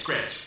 scratch.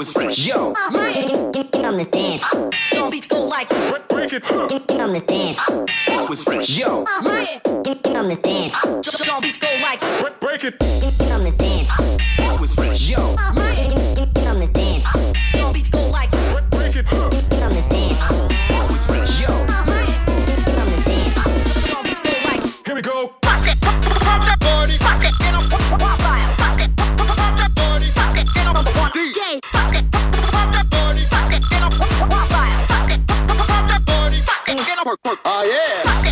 was free. Yo, get on the dance. Don't beats go like break it. Get on the dance. I was free. Yo, get on the dance. Don't beats go like break it. Get on the dance. I was free. Yo, get on the dance. Don't beats go like break it. Get on the dance. I was free. Yo, get on the dance. Don't beats go like. Here we go. Pop it, pop that body. Pop it, and I'm wild. Pop it, pop that body. Pop it, and I'm wild. DJ. Oh yeah! Pop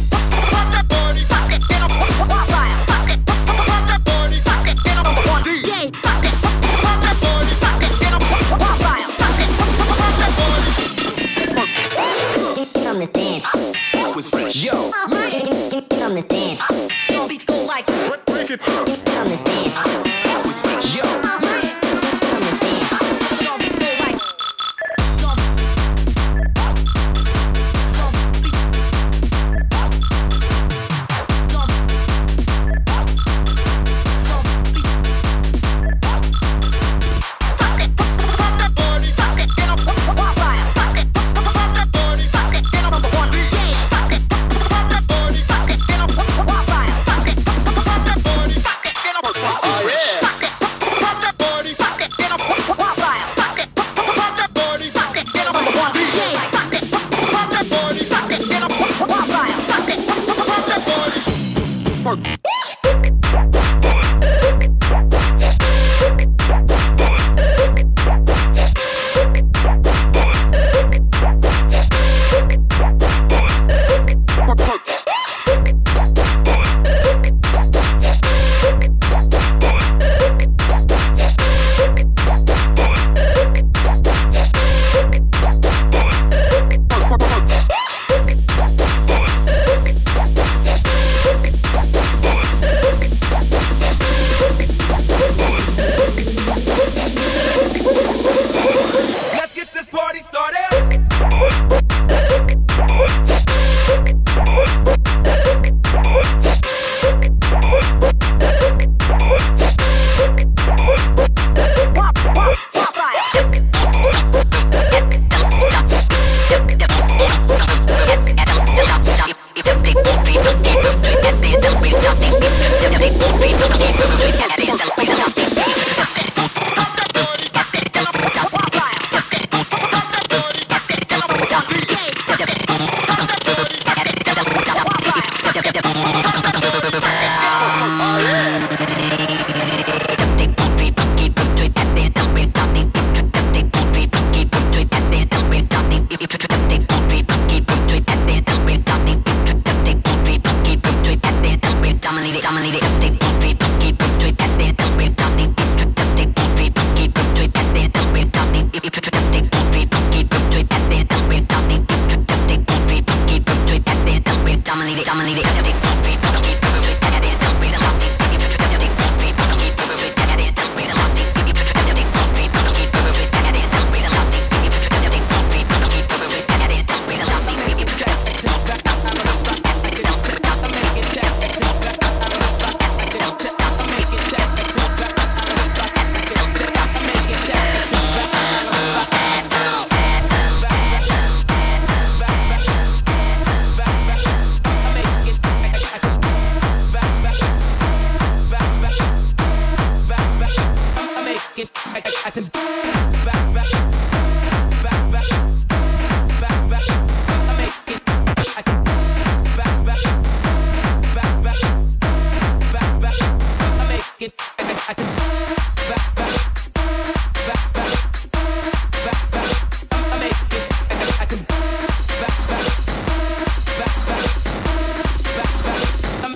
that body, pop it, get on fire. Pop it, pop that body, pop it, get on DJ. Pop that body, pop it, get on fire. Pop it, pop that body. Get on the dance. That was free. Yo. Get on the dance. Your beats go like break it. Get on the dance. That was free. Yo. Get on the dance. Your beats go like.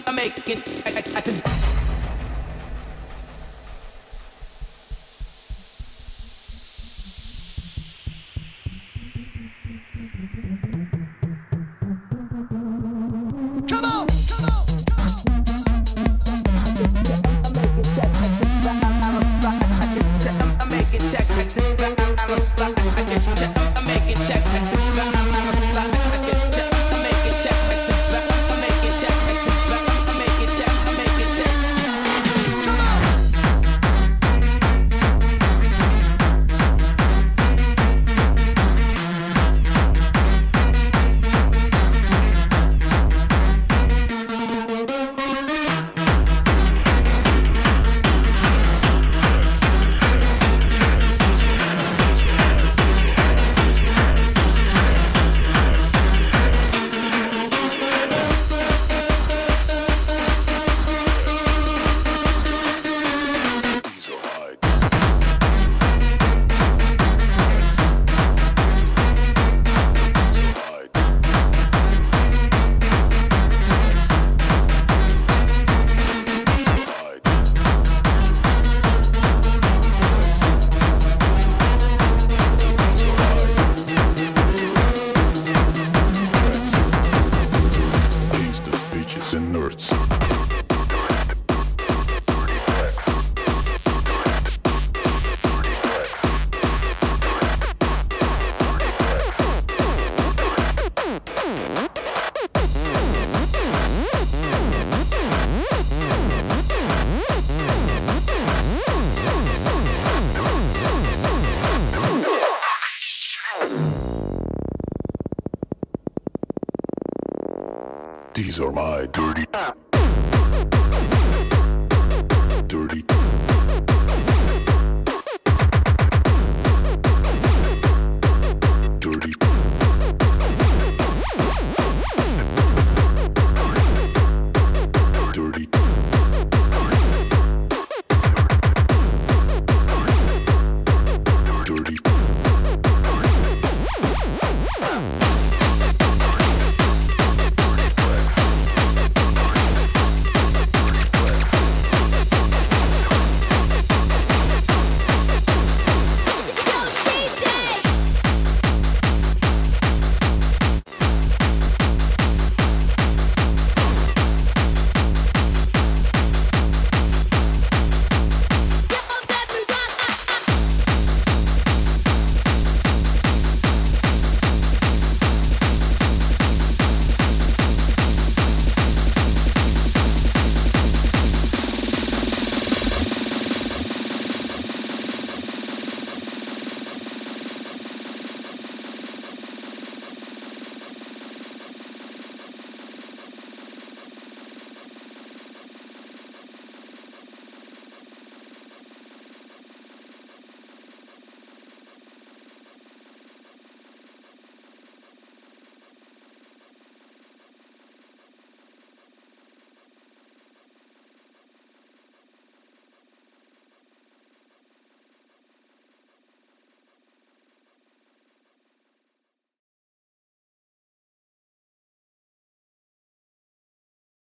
I make it check. These are my dirty...